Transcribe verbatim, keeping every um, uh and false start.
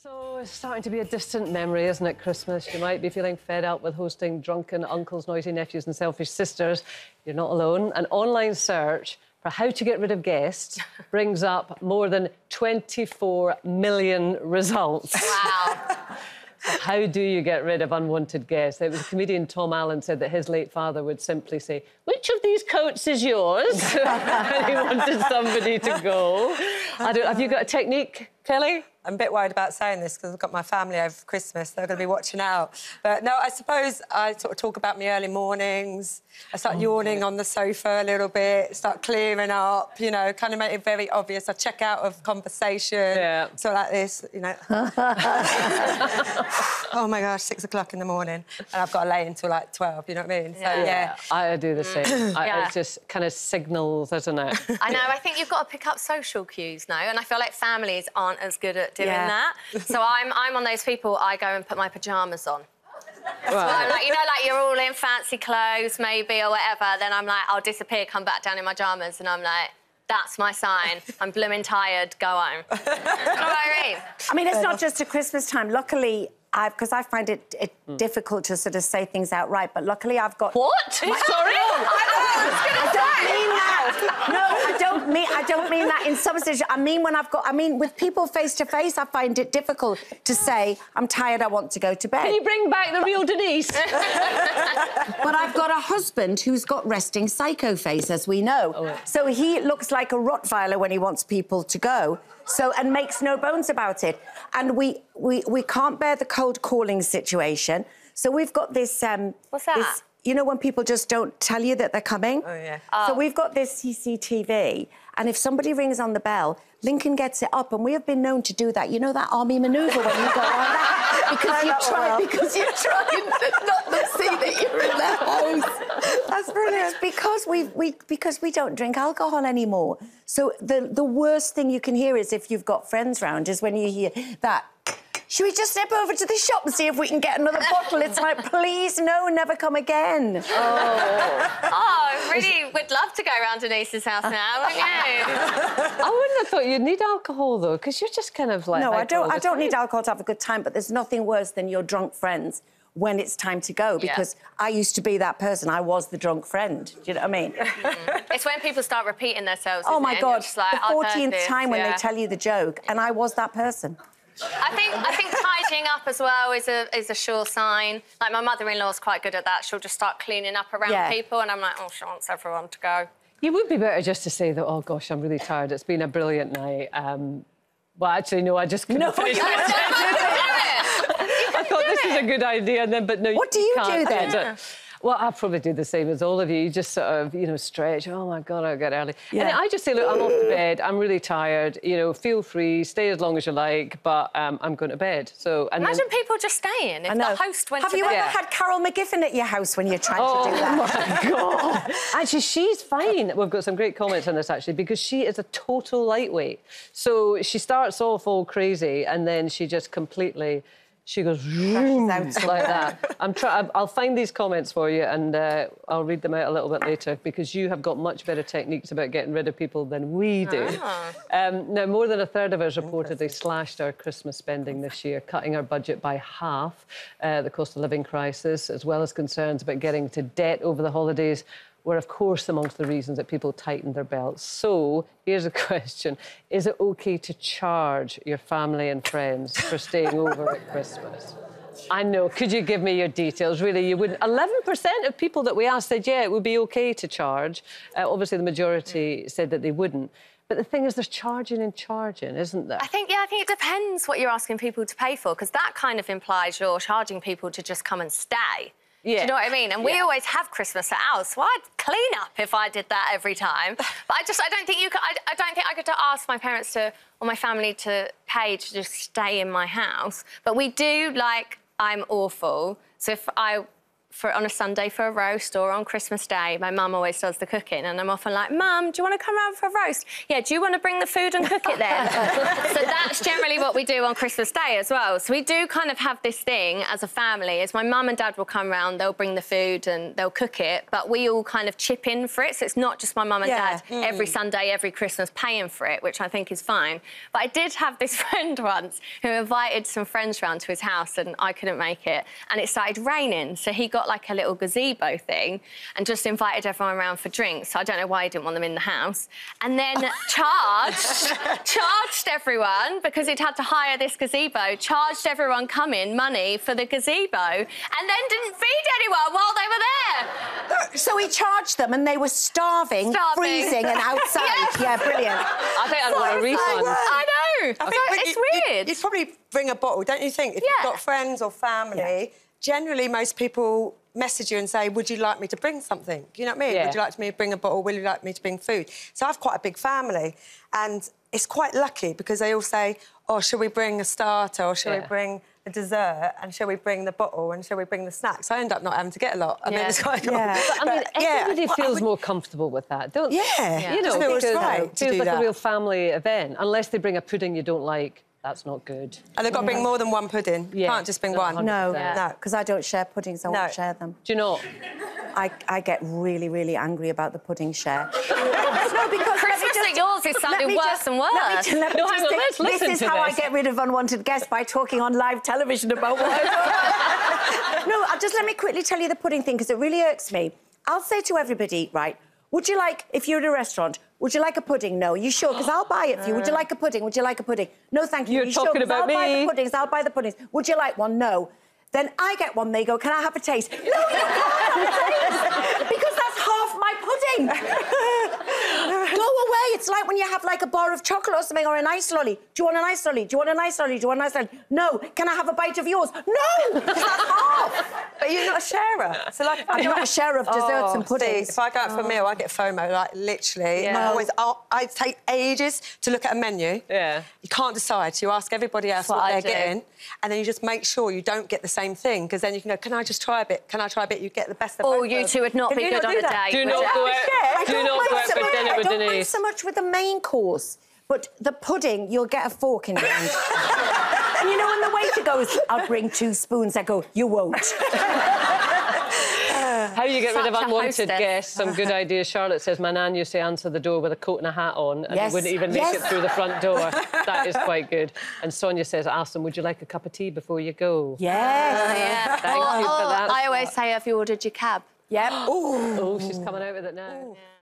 So it's starting to be a distant memory, isn't it, Christmas? You might be feeling fed up with hosting drunken uncles, noisy nephews and selfish sisters. You're not alone. An online search for how to get rid of guests brings up more than twenty-four million results. Wow. How do you get rid of unwanted guests? It was comedian Tom Allen said that his late father would simply say, "Which of these coats is yours?" And he wanted somebody to go. I don't, have you got a technique, Kelly? I'm a bit worried about saying this because I've got my family over Christmas. They're going to be watching out. But no, I suppose I sort of talk about my early mornings. I start oh, yawning yeah. on the sofa a little bit, start clearing up, you know, kind of make it very obvious. I check out of conversation, yeah. sort of like this, you know. Oh, my gosh, six o'clock in the morning. And I've got to lay until, like, twelve, you know what I mean? Yeah. So, yeah. yeah. I do the same. I, yeah. It just kind of signals, doesn't it? I know. I think you've got to pick up social cues now. And I feel like families aren't as good at doing yeah. that. So I'm, I'm one of those people, I go and put my pyjamas on. Right. So I'm like, you know, like, you're all in fancy clothes, maybe, or whatever, then I'm like, I'll disappear, come back down in my pyjamas, and I'm like, that's my sign. I'm blooming tired, go home. You know what I mean? I mean, it's not just at Christmas time. Luckily, I've, because I find it, it mm. difficult to sort of say things outright, but luckily I've got... What? Sorry? I don't mean that. No, I don't mean, I don't mean that in substance. I mean when I've got... I mean, with people face-to-face, -face, I find it difficult to say, I'm tired, I want to go to bed. Can you bring back the real Denise? But I've got a husband who's got resting psycho face, as we know. Oh, right. So he looks like a Rottweiler when he wants people to go. So, and makes no bones about it. And we, we, we can't bear the cold calling situation. So we've got this... Um, What's that? This, you know, when people just don't tell you that they're coming? Oh, yeah. Oh. So we've got this C C T V, and if somebody rings on the bell, Lincoln gets it up, and we have been known to do that. You know that army manoeuvre when you go on that? Because you try, well. because you try not to see that you're in the house. That's brilliant. It's because we we because we don't drink alcohol anymore. So the the worst thing you can hear is if you've got friends round is when you hear that. Should we just step over to the shop and see if we can get another bottle? It's like, please, no, never come again. Oh, oh I really would love to go round Denise's house now, wouldn't you? I wouldn't have thought you'd need alcohol, though, because you're just kind of like... No, I don't, I don't need alcohol to have a good time, but there's nothing worse than your drunk friends when it's time to go, because yeah. I used to be that person. I was the drunk friend. Do you know what I mean? Mm-hmm. It's when people start repeating themselves, Oh, my it? God, like, the fourteenth time when yeah. they tell you the joke, and I was that person. I think I think tidying up as well is a is a sure sign. Like, my mother-in-law's quite good at that. She'll just start cleaning up around yeah. people, and I'm like, oh, she wants everyone to go. You would be better just to say that. Oh gosh, I'm really tired. It's been a brilliant night. Um, well, actually, no, I just couldn't no, finish. I thought this it. is a good idea, and then but no. What you do you can't. do then? Yeah. Well, I probably do the same as all of you. You just sort of, you know, stretch. Oh, my God, I'll get early. Yeah. And I just say, look, I'm off to bed. I'm really tired. You know, feel free. Stay as long as you like, but um, I'm going to bed. So, and Imagine then... people just staying if the host went Have to bed. Have you ever had Carol McGiffin at your house when you're trying oh, to do that? Oh, my God. Actually, she's fine. We've got some great comments on this, actually, because she is a total lightweight. So she starts off all crazy, and then she just completely... She goes like that. I'm trying. I'll find these comments for you, and uh, I'll read them out a little bit later, because you have got much better techniques about getting rid of people than we do. Ah. Um, now, more than a third of us reportedly slashed our Christmas spending this year, cutting our budget by half. Uh, the cost of living crisis, as well as concerns about getting to debt over the holidays, were, of course, amongst the reasons that people tightened their belts. So, here's a question. Is it OK to charge your family and friends for staying over at Christmas? I know. Could you give me your details? Really, you wouldn't. eleven percent of people that we asked said, yeah, it would be OK to charge. Uh, obviously, the majority mm. said that they wouldn't. But the thing is, there's charging and charging, isn't there? I think, yeah, I think it depends what you're asking people to pay for, because that kind of implies you're charging people to just come and stay. Yeah. Do you know what I mean? And yeah. we always have Christmas at ours, so I'd clean up if I did that every time. But I just, I don't think you could, I, I don't think I could ask my parents to, or my family to pay to just stay in my house. But we do, like, I'm awful. So if I for on a Sunday for a roast, or on Christmas Day, my mum always does the cooking, and I'm often like, Mum, do you want to come round for a roast? Yeah, do you want to bring the food and cook it then? So that's generally what we do on Christmas Day as well. So we do kind of have this thing as a family, is my mum and dad will come round, they'll bring the food and they'll cook it, but we all kind of chip in for it, so it's not just my mum and yeah. dad mm. every Sunday, every Christmas paying for it, which I think is fine. But I did have this friend once who invited some friends round to his house and I couldn't make it, and it started raining, so he got like a little gazebo thing and just invited everyone around for drinks. So I don't know why he didn't want them in the house, and then charged charged everyone, because he'd had to hire this gazebo, charged everyone coming money for the gazebo, and then didn't feed anyone while they were there. So he charged them and they were starving, starving. freezing and outside. Yes. Yeah, brilliant. I think I'd want a refund. I know. I think so, it's you, weird. You, you'd probably bring a bottle, don't you think? If yeah. you've got friends or family, yeah. generally most people message you and say, would you like me to bring something? You know what I mean? Yeah. Would you like me to bring a bottle? Will you like me to bring food? So I've quite a big family, and it's quite lucky because they all say, oh, shall we bring a starter, or shall yeah. we bring a dessert, and shall we bring the bottle, and shall we bring the snacks? I end up not having to get a lot. I yeah. mean, it's quite yeah. cool. But, I mean, but, everybody yeah. feels would... more comfortable with that, don't yeah. they? Yeah. You know, because it's right it feels like that. a real family event, unless they bring a pudding you don't like. That's not good. And they've got to bring more than one pudding. Yeah. Can't just bring one. one hundred percent. No, no, because I don't share puddings. I no. won't share them. Do you not? I, I get really, really angry about the pudding share. No, because Christmas at yours is sounding worse just, and worse. Let me, let me no, just on, let's this listen is to how this. I get rid of unwanted guests, by talking on live television about what I No, I'll just let me quickly tell you the pudding thing, because it really irks me. I'll say to everybody, right, would you like, if you're at a restaurant, would you like a pudding? No. Are you sure? Because I'll buy it for you. Would you like a pudding? Would you like a pudding? No, thank you. You're you talking sure? about I'll me. I'll buy the puddings. I'll buy the puddings. Would you like one? No. Then I get one. They go, can I have a taste? No, you can't have a taste! Because that's half my pudding! Go away. It's like when you have, like, a bar of chocolate or something, or an ice lolly. Do you want an ice lolly? Do you want an ice lolly? Do you want an ice lolly? No. Can I have a bite of yours? No! Because that's half! But you're not a sharer. So, like, I'm not a sharer of desserts oh, and puddings. See, if I go out for a meal, I get FOMO, like, literally. Yeah. And I always, I'll, I take ages to look at a menu. Yeah. You can't decide. So you ask everybody else what, what they're getting, and then you just make sure you don't get the same thing, because then you can go, can I just try a bit? Can I try a bit? You get the best of both. Oh, you two would not can be good on a date. Do not do it. Do not do it for dinner with Denise. I don't mind so much with the main course, but the pudding, you'll get a fork in your hand. And you know, when the waiter goes, I'll bring two spoons, I go, you won't. How you get Such rid of unwanted guests, some good ideas. Charlotte says, my nan used to answer the door with a coat and a hat on, and yes. they wouldn't even yes. make it through the front door. That is quite good. And Sonia says, ask them, would you like a cup of tea before you go? Yes. Uh, yeah. Thank oh, you for that. I always say, have you ordered your cab? Yep. Ooh. Oh, she's coming out with it now. Ooh.